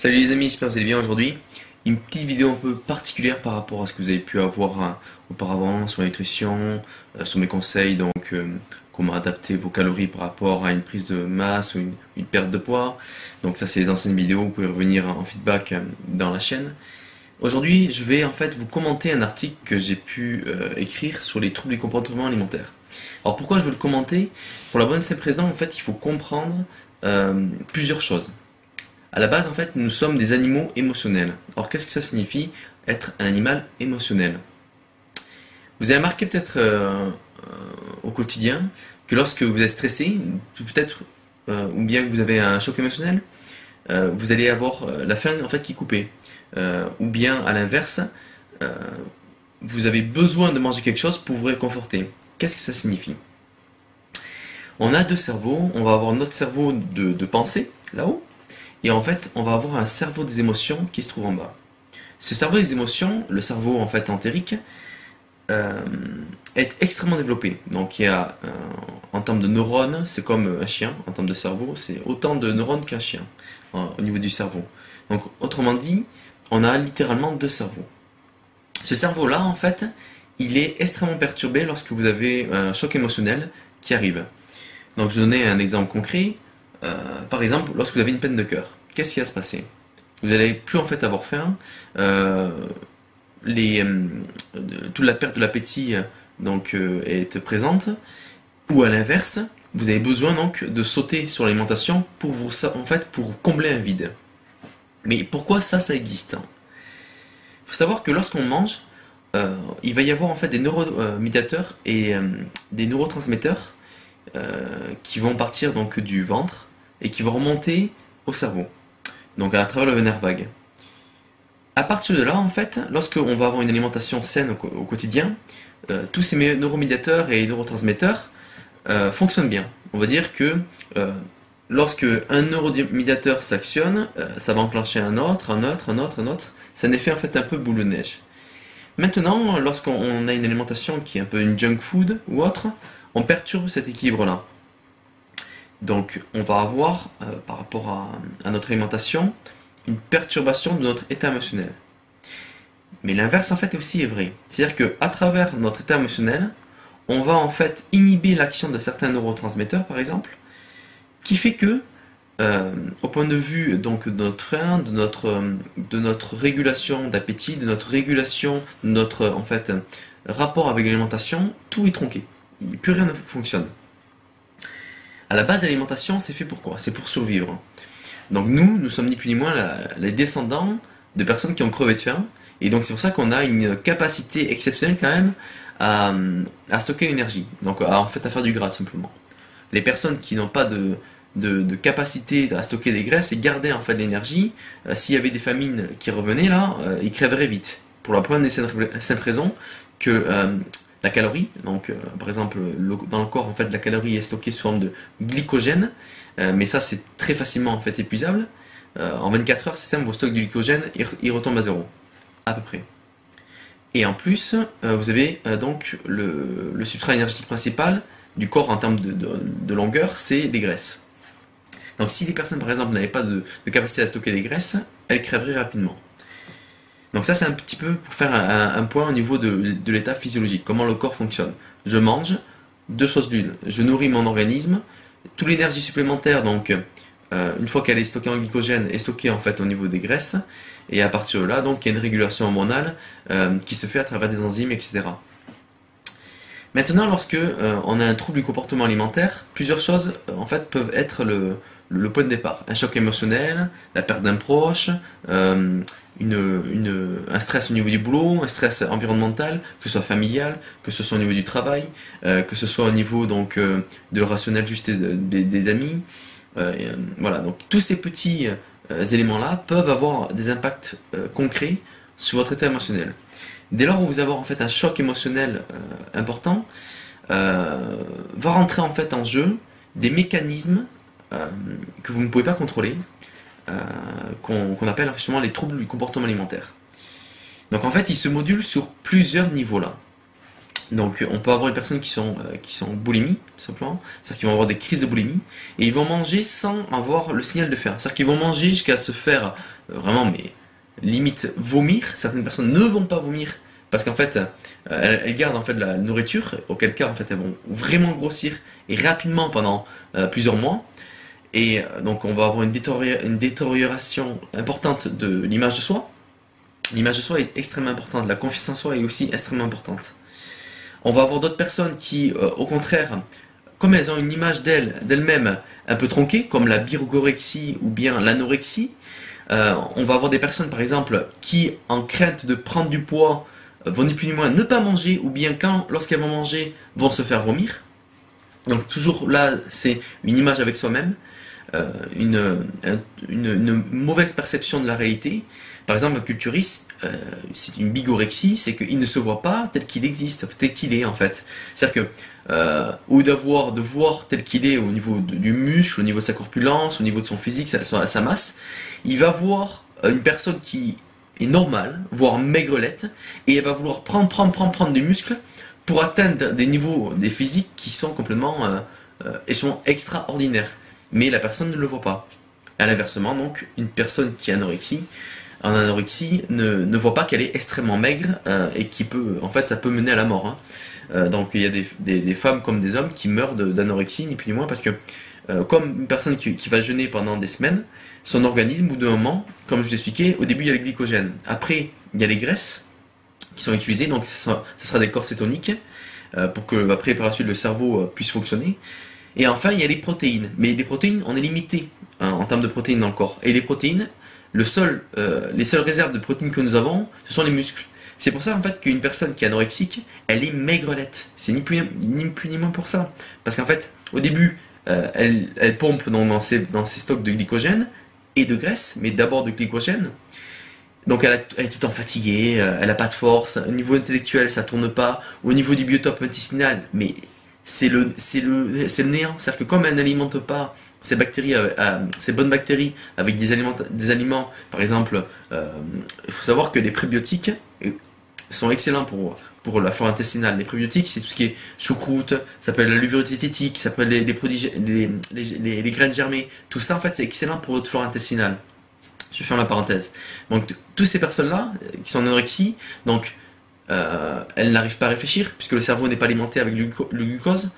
Salut les amis, j'espère que vous allez bien aujourd'hui. Une petite vidéo un peu particulière par rapport à ce que vous avez pu avoir auparavant sur la nutrition, sur mes conseils, donc comment adapter vos calories par rapport à une prise de masse ou une perte de poids. Donc ça c'est les anciennes vidéos, vous pouvez revenir en feedback dans la chaîne. Aujourd'hui je vais en fait vous commenter un article que j'ai pu écrire sur les troubles du comportement alimentaire. Alors pourquoi je veux le commenter? Pour la bonne simple raison, en fait il faut comprendre plusieurs choses. À la base, en fait, nous sommes des animaux émotionnels. Or, qu'est-ce que ça signifie être un animal émotionnel? Vous avez remarqué peut-être au quotidien que lorsque vous êtes stressé, peut-être, ou bien que vous avez un choc émotionnel, vous allez avoir la faim en fait qui est coupée. Ou bien, à l'inverse, vous avez besoin de manger quelque chose pour vous réconforter. Qu'est-ce que ça signifie? On a deux cerveaux. On va avoir notre cerveau de pensée, là-haut. Et en fait, on va avoir un cerveau des émotions qui se trouve en bas. Ce cerveau des émotions, le cerveau en fait entérique, est extrêmement développé. Donc il y a, en termes de neurones, c'est comme un chien. En termes de cerveau, c'est autant de neurones qu'un chien au niveau du cerveau. Donc autrement dit, on a littéralement deux cerveaux. Ce cerveau-là, en fait, il est extrêmement perturbé lorsque vous avez un choc émotionnel qui arrive. Donc je vais donner un exemple concret. Par exemple, lorsque vous avez une peine de cœur, qu'est-ce qui va se passer? Vous n'allez plus en fait avoir faim, toute la perte de l'appétit est présente, ou à l'inverse, vous avez besoin donc de sauter sur l'alimentation pour combler un vide. Mais pourquoi ça existe? Il faut savoir que lorsqu'on mange, il va y avoir en fait des neuromédiateurs et des neurotransmetteurs qui vont partir donc du ventre et qui vont remonter au cerveau, donc à travers le nerf vague. À partir de là, en fait, lorsqu'on va avoir une alimentation saine au quotidien, tous ces neuromédiateurs et neurotransmetteurs fonctionnent bien. On va dire que lorsque un neuromédiateur s'actionne, ça va enclencher un autre. C'est un effet en fait un peu boule de neige. Maintenant, lorsqu'on a une alimentation qui est un peu une junk food ou autre, on perturbe cet équilibre-là. Donc on va avoir, par rapport à notre alimentation, une perturbation de notre état émotionnel. Mais l'inverse en fait aussi est vrai. C'est-à-dire qu'à travers notre état émotionnel, on va en fait inhiber l'action de certains neurotransmetteurs, par exemple, qui fait que, au point de vue donc, de notre faim, de notre régulation d'appétit, de notre régulation, de notre en fait, rapport avec l'alimentation, tout est tronqué. Plus rien ne fonctionne. À la base, l'alimentation, c'est fait pour quoi? C'est pour survivre. Donc nous sommes ni plus ni moins les descendants de personnes qui ont crevé de faim. Et donc c'est pour ça qu'on a une capacité exceptionnelle quand même à stocker l'énergie. Donc à faire du gras tout simplement. Les personnes qui n'ont pas de capacité à stocker des graisses et garder en fait de l'énergie, s'il y avait des famines qui revenaient là, ils crèveraient vite. Pour la première et simple raison que... la calorie, donc par exemple dans le corps en fait la calorie est stockée sous forme de glycogène, mais ça c'est très facilement en fait épuisable. En 24 heures c'est simple, vos stocks de glycogène ils retombent à zéro, à peu près. Et en plus vous avez donc le substrat énergétique principal du corps en termes de longueur, c'est les graisses. Donc si les personnes par exemple n'avaient pas de capacité à stocker des graisses, elles crèveraient rapidement. Donc ça c'est un petit peu pour faire un point au niveau de l'état physiologique, comment le corps fonctionne. Je mange, deux choses l'une, je nourris mon organisme, toute l'énergie supplémentaire donc une fois qu'elle est stockée en glycogène est stockée en fait au niveau des graisses, et à partir de là donc il y a une régulation hormonale qui se fait à travers des enzymes, etc. Maintenant lorsque on a un trouble du comportement alimentaire, plusieurs choses en fait peuvent être le point de départ. Un choc émotionnel, la perte d'un proche, un stress au niveau du boulot, un stress environnemental, que ce soit familial, que ce soit au niveau du travail, que ce soit au niveau donc, de rationnel juste des amis. Voilà, donc tous ces petits éléments-là peuvent avoir des impacts concrets sur votre état émotionnel. Dès lors où vous avez en fait un choc émotionnel important, va rentrer en fait en jeu des mécanismes que vous ne pouvez pas contrôler, qu'on appelle justement les troubles du comportement alimentaire. Donc en fait, ils se modulent sur plusieurs niveaux là. Donc on peut avoir des personnes qui sont boulimies, tout simplement, c'est-à-dire qu'ils vont avoir des crises de boulimie, et ils vont manger sans avoir le signal de faim. C'est-à-dire qu'ils vont manger jusqu'à se faire vraiment, mais limite vomir. Certaines personnes ne vont pas vomir parce qu'en fait, elles gardent en fait de la nourriture, auquel cas en fait elles vont vraiment grossir et rapidement pendant plusieurs mois. Et donc on va avoir une détérioration importante de l'image de soi. L'image de soi est extrêmement importante, la confiance en soi est aussi extrêmement importante. On va avoir d'autres personnes qui, au contraire, comme elles ont une image d'elles-mêmes un peu tronquée, comme la bigorexie ou bien l'anorexie, on va avoir des personnes par exemple qui, en crainte de prendre du poids, vont ni plus ni moins ne pas manger, ou bien lorsqu'elles vont manger, vont se faire vomir. Donc toujours là, c'est une image avec soi-même, une mauvaise perception de la réalité. Par exemple, un culturiste, c'est une bigorexie, c'est qu'il ne se voit pas tel qu'il existe, tel qu'il est en fait. C'est-à-dire que, au lieu de voir tel qu'il est au niveau du muscle, au niveau de sa corpulence, au niveau de son physique, sa masse, il va voir une personne qui est normale, voire maigrelette, et elle va vouloir prendre du muscle pour atteindre des niveaux, des physiques qui sont complètement extraordinaires. Mais la personne ne le voit pas. À l'inversement, donc, une personne qui est en anorexie ne voit pas qu'elle est extrêmement maigre et qui peut, en fait, ça peut mener à la mort. Hein. Donc il y a des femmes comme des hommes qui meurent d'anorexie, ni plus ni moins, parce que comme une personne qui va jeûner pendant des semaines, son organisme, au bout d'un moment, comme je vous expliquais, au début il y a le glycogène, après il y a les graisses qui sont utilisées, donc ça sera des corps cétoniques pour que après par la suite le cerveau puisse fonctionner. Et enfin il y a les protéines, mais les protéines on est limité hein, en termes de protéines dans le corps, et les protéines, les seules réserves de protéines que nous avons, ce sont les muscles. C'est pour ça en fait qu'une personne qui est anorexique, elle est maigrelette. C'est ni plus ni moins pour ça. Parce qu'en fait, au début, elle pompe dans ses stocks de glycogène et de graisse, mais d'abord de glycogène. Donc elle est tout le temps fatiguée, elle n'a pas de force, au niveau intellectuel ça tourne pas, au niveau du biotope intestinal, mais c'est le néant. C'est-à-dire que comme elle n'alimente pas ces bonnes bactéries avec des aliments, par exemple, il faut savoir que les prébiotiques sont excellents pour la flore intestinale. Les prébiotiques, c'est tout ce qui est choucroute, ça peut être la luvuréthétique, ça peut être les graines germées. Tout ça, en fait, c'est excellent pour votre flore intestinale. Je ferme la parenthèse. Donc, toutes ces personnes-là qui sont en anorexie, donc, elles n'arrivent pas à réfléchir puisque le cerveau n'est pas alimenté avec le glucose.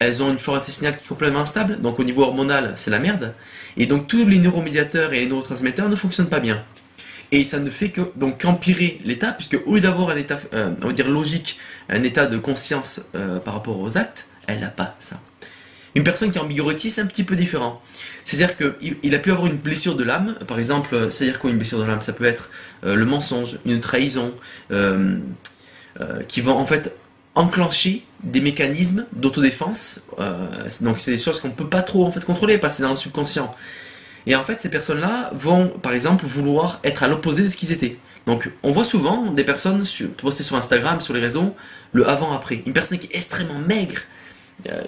Elles ont une flore intestinale qui est complètement instable, donc au niveau hormonal, c'est la merde. Et donc tous les neuromédiateurs et les neurotransmetteurs ne fonctionnent pas bien. Et ça ne fait que donc qu'empirer l'état, puisque au lieu d'avoir un état on va dire logique, un état de conscience par rapport aux actes, elle n'a pas ça. Une personne qui est en bigorexie, c'est un petit peu différent. C'est-à-dire qu'il a pu avoir une blessure de l'âme, par exemple, c'est-à-dire quoi une blessure de l'âme? Ça peut être le mensonge, une trahison, qui vont en fait enclencher des mécanismes d'autodéfense, donc c'est des choses qu'on ne peut pas trop en fait contrôler, parce que c'est dans le subconscient. Et en fait ces personnes-là vont par exemple vouloir être à l'opposé de ce qu'ils étaient. Donc on voit souvent des personnes postées sur Instagram, sur les réseaux, le avant-après. Une personne qui est extrêmement maigre,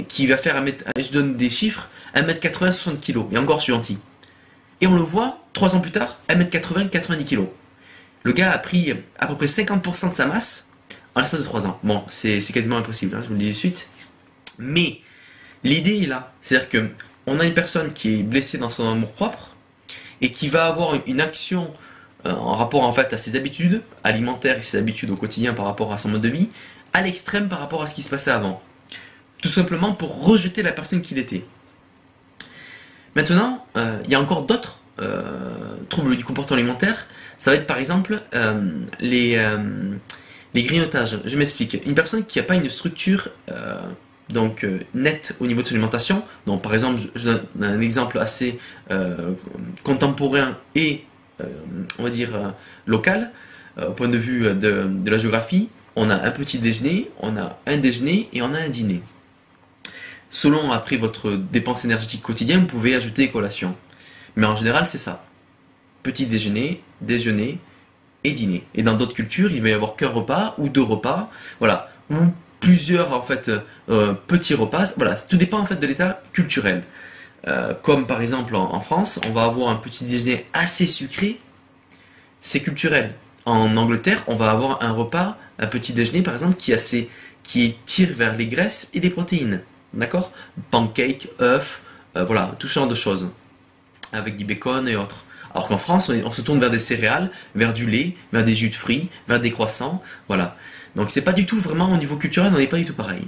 qui va faire, je donne des chiffres, 1m80, 60 kg, et encore je suis gentil. Et on le voit, 3 ans plus tard, 1m80, 90 kg. Le gars a pris à peu près 50% de sa masse, en l'espace de 3 ans. Bon, c'est quasiment impossible, hein, je vous le dis de suite. Mais l'idée est là. C'est-à-dire qu'on a une personne qui est blessée dans son amour propre et qui va avoir une action en rapport en fait à ses habitudes alimentaires et ses habitudes au quotidien par rapport à son mode de vie, à l'extrême par rapport à ce qui se passait avant. Tout simplement pour rejeter la personne qu'il était. Maintenant, il y a encore d'autres troubles du comportement alimentaire. Ça va être par exemple les grignotages. Je m'explique. Une personne qui n'a pas une structure nette au niveau de son alimentation, donc par exemple, je donne un exemple assez contemporain et on va dire local, au point de vue de la géographie, on a un petit déjeuner, on a un déjeuner et on a un dîner. Selon après votre dépense énergétique quotidienne, vous pouvez ajouter des collations. Mais en général, c'est ça. Petit déjeuner, déjeuner, et dîner. Et dans d'autres cultures, il va y avoir qu'un repas ou deux repas, voilà, ou plusieurs en fait petits repas. Voilà, tout dépend en fait de l'état culturel. Comme par exemple en France, on va avoir un petit déjeuner assez sucré, c'est culturel. En Angleterre, on va avoir un repas, un petit déjeuner par exemple, qui est assez, qui tire vers les graisses et les protéines. D'accord? Pancakes, œufs, voilà, tout ce genre de choses. Avec du bacon et autres. Alors qu'en France, on se tourne vers des céréales, vers du lait, vers des jus de fruits, vers des croissants, voilà. Donc c'est pas du tout vraiment, au niveau culturel, on n'est pas du tout pareil.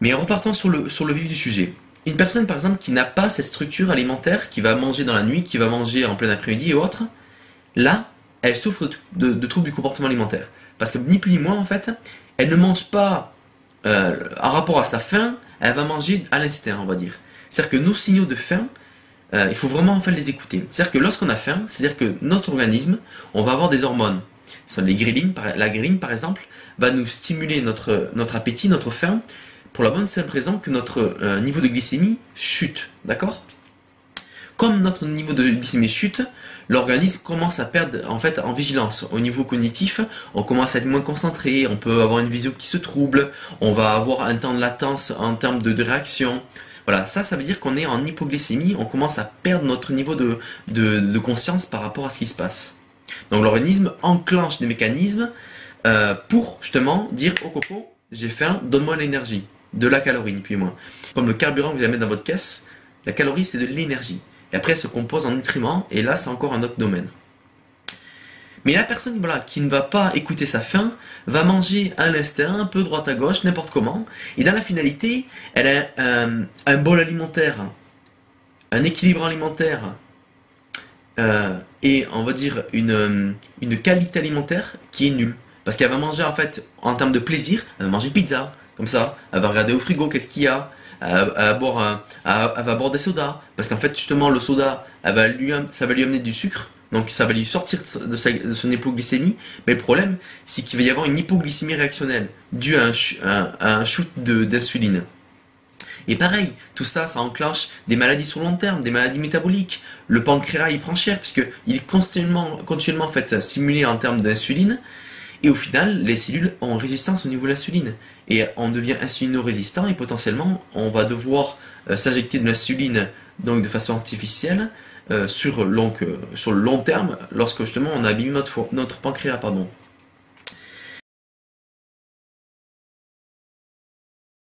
Mais en repartant sur le vif du sujet, une personne par exemple qui n'a pas cette structure alimentaire, qui va manger dans la nuit, qui va manger en plein après-midi et autres, là, elle souffre de troubles du comportement alimentaire. Parce que ni plus ni moins en fait, elle ne mange pas en rapport à sa faim, elle va manger à l'instinct, on va dire. C'est-à-dire que nos signaux de faim, il faut vraiment en fait les écouter. C'est-à-dire que lorsqu'on a faim, c'est-à-dire que notre organisme, on va avoir des hormones. Les ghrelines, la ghrelines par exemple, va nous stimuler notre appétit, notre faim, pour la bonne simple raison que notre niveau de glycémie chute, d'accord? Comme notre niveau de glycémie chute, l'organisme commence à perdre en fait en vigilance. Au niveau cognitif, on commence à être moins concentré, on peut avoir une vision qui se trouble, on va avoir un temps de latence en termes de réaction. Voilà, ça veut dire qu'on est en hypoglycémie, on commence à perdre notre niveau de conscience par rapport à ce qui se passe. Donc l'organisme enclenche des mécanismes pour justement dire au coco, j'ai faim, donne-moi l'énergie, de la calorie, ni plus ni moins. Comme le carburant que vous allez mettre dans votre caisse, la calorie c'est de l'énergie. Et après elle se compose en nutriments, et là c'est encore un autre domaine. Mais la personne voilà, qui ne va pas écouter sa faim, va manger à l'instinct, un peu droite à gauche, n'importe comment, et dans la finalité, elle a un bol alimentaire, un équilibre alimentaire, et on va dire une qualité alimentaire qui est nulle. Parce qu'elle va manger en fait, en termes de plaisir, elle va manger pizza, comme ça, elle va regarder au frigo qu'est-ce qu'il y a, elle va boire des sodas, parce qu'en fait justement le soda, ça va lui amener du sucre, donc ça va lui sortir de son hypoglycémie, mais le problème c'est qu'il va y avoir une hypoglycémie réactionnelle due à un shoot d'insuline. Et pareil, tout ça, ça enclenche des maladies sur long terme, des maladies métaboliques. Le pancréas il prend cher puisqu'il est continuellement en fait, stimulé en termes d'insuline, et au final les cellules ont résistance au niveau de l'insuline. Et on devient insulino-résistant et potentiellement on va devoir s'injecter de l'insuline donc de façon artificielle sur le long terme, lorsque justement on a abîmé notre pancréas.